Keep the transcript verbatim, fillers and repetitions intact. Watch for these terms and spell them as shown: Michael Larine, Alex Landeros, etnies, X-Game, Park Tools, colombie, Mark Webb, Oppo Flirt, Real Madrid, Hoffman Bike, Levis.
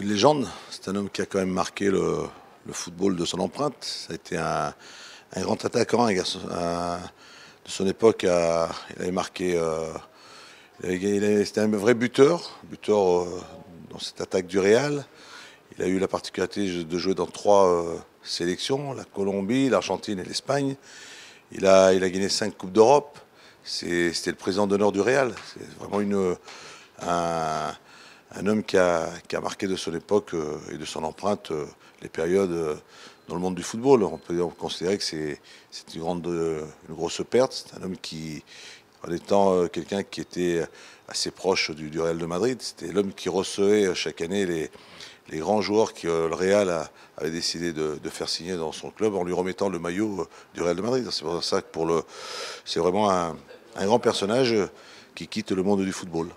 une légende, c'est un homme qui a quand même marqué le, le football de son empreinte. Ça a été un, un grand attaquant, un garçon, un, de son époque, a, il avait marqué, euh, c'était un vrai buteur, buteur euh, dans cette attaque du Real. Il a eu la particularité de jouer dans trois euh, sélections, la Colombie, l'Argentine et l'Espagne. Il a, il a gagné cinq Coupes d'Europe, c'était le président d'honneur du Real. C'est vraiment une, un... Un homme qui a, qui a marqué de son époque euh, et de son empreinte euh, les périodes euh, dans le monde du football. On peut considérer que c'est une, euh, une grosse perte. C'est un homme qui, en étant euh, quelqu'un qui était assez proche du, du Real de Madrid, c'était l'homme qui recevait euh, chaque année les, les grands joueurs que euh, le Real a, avait décidé de, de faire signer dans son club en lui remettant le maillot euh, du Real de Madrid. C'est pour ça que c'est vraiment un, un grand personnage qui quitte le monde du football.